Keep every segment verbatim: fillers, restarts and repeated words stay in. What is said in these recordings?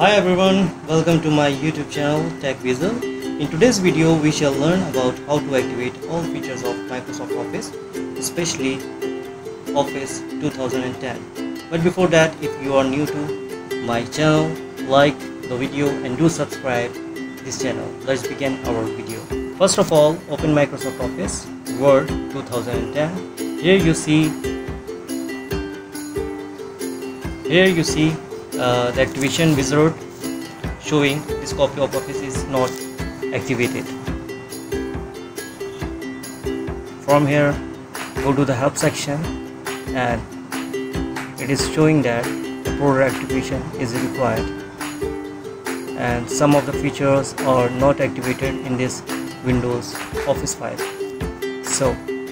Hi everyone, welcome to my YouTube channel Tech Vezel. In today's video we shall learn about how to activate all features of Microsoft Office, especially Office two thousand ten. But before that, if you are new to my channel, like the video and do subscribe this channel. Let's begin our video. First of all, open Microsoft Office Word two thousand ten. Here you see here you see Uh, the activation wizard showing this copy of Office is not activated. From here, go to the help section and it is showing that the proper activation is required and some of the features are not activated in this Windows Office file. So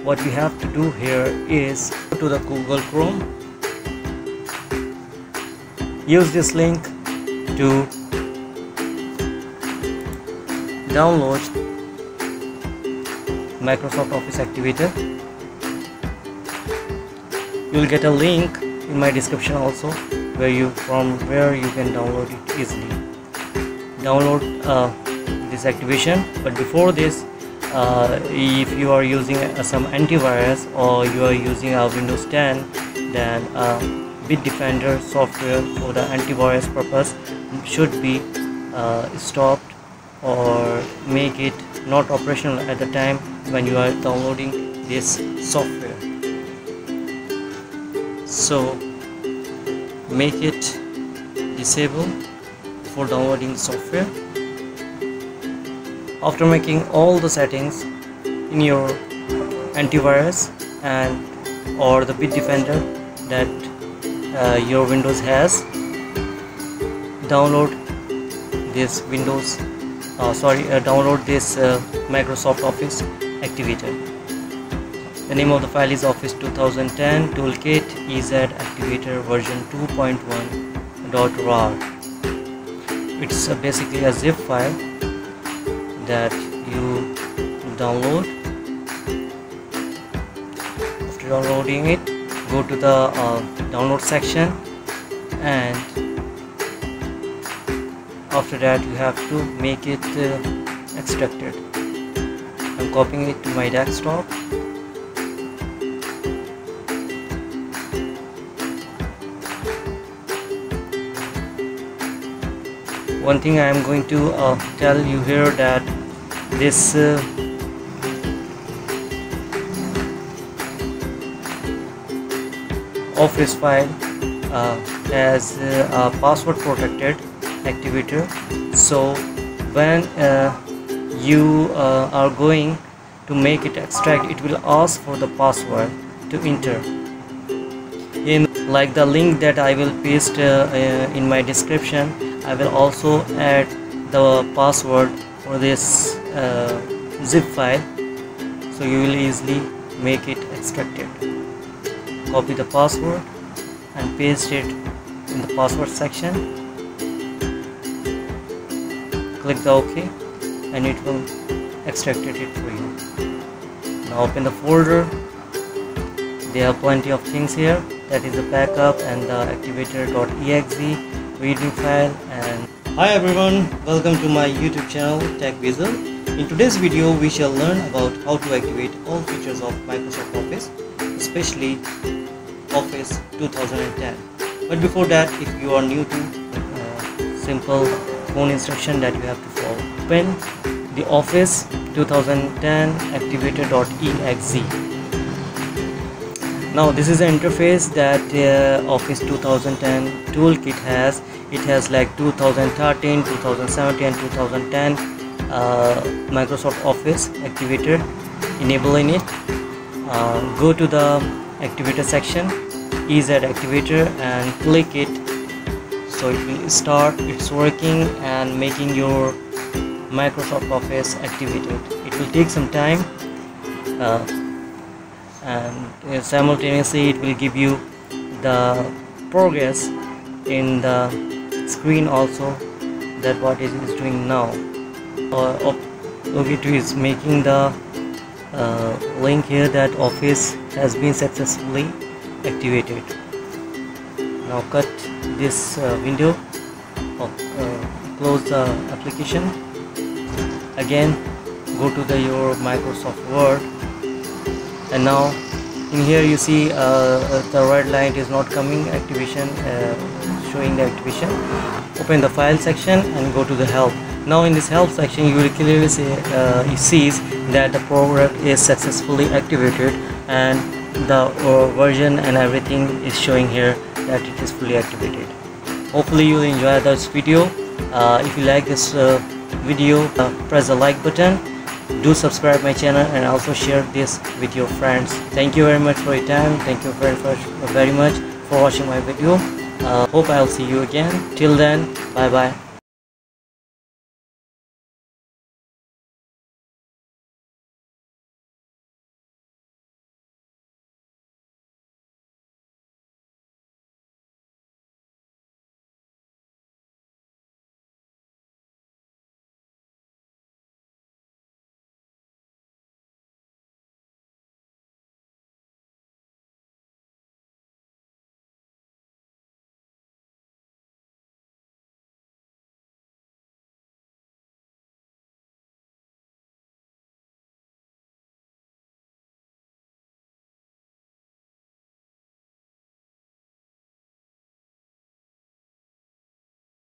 what we have to do here is go to the Google Chrome. Use this link to download Microsoft Office Activator. You will get a link in my description also where you from where you can download it easily. Download uh, this activation, but before this, uh, if you are using uh, some antivirus or you are using a uh, Windows ten, then uh, Bitdefender software for the antivirus purpose should be uh, stopped or make it not operational at the time when you are downloading this software. So make it disabled for downloading the software. After making all the settings in your antivirus and or the Bitdefender that Uh, your Windows has, download this Windows uh, sorry uh, download this uh, Microsoft Office Activator. The name of the file is Office twenty ten Toolkit E Z Activator version two point one dot rar. It's uh, basically a zip file that you download. After downloading it, go to the uh, download section, and after that you have to make it uh, extracted. I'm copying it to my desktop. One thing I am going to uh, tell you here that this uh, Office file uh, has uh, a password protected activator, so when uh, you uh, are going to make it extract, it will ask for the password to enter in. Like the link that I will paste uh, uh, in my description, I will also add the password for this uh, zip file, so you will easily make it extracted. Copy the password and paste it in the password section. Click the OK and it will extract it for you. Now open the folder. There are plenty of things here, that is the backup and the activator dot E X E readme file. And hi everyone, welcome to my YouTube channel Tech Vezel. In today's video we shall learn about how to activate all features of Microsoft Office, especially Office two thousand ten. But before that, if you are new to uh, simple phone instruction that you have to follow, open the Office twenty ten activator dot E X E. Now this is the interface that uh, Office two thousand ten Toolkit has. It has like two thousand thirteen, two thousand seventeen and two thousand ten uh, Microsoft Office Activator enabling it. Uh, go to the activator section, E Z Activator, and click it, so it will start its working and making your Microsoft Office activated. It will take some time uh, and uh, simultaneously it will give you the progress in the screen also, that what it is doing now. Uh, it is making the Uh, link here that Office has been successfully activated. Now cut this uh, window oh, uh, close the application. Again, go to the your Microsoft Word, and now in here you see uh, the red light is not coming, activation uh, showing the activation. Open the file section and go to the help. Now in this help section you will clearly see uh, you sees that the program is successfully activated, and the uh, version and everything is showing here that it is fully activated. Hopefully you will enjoy this video. Uh, if you like this uh, video, uh, press the like button, do subscribe my channel, and also share this with your friends. Thank you very much for your time. Thank you very, very much for watching my video. Uh, hope I'll see you again. Till then, bye bye.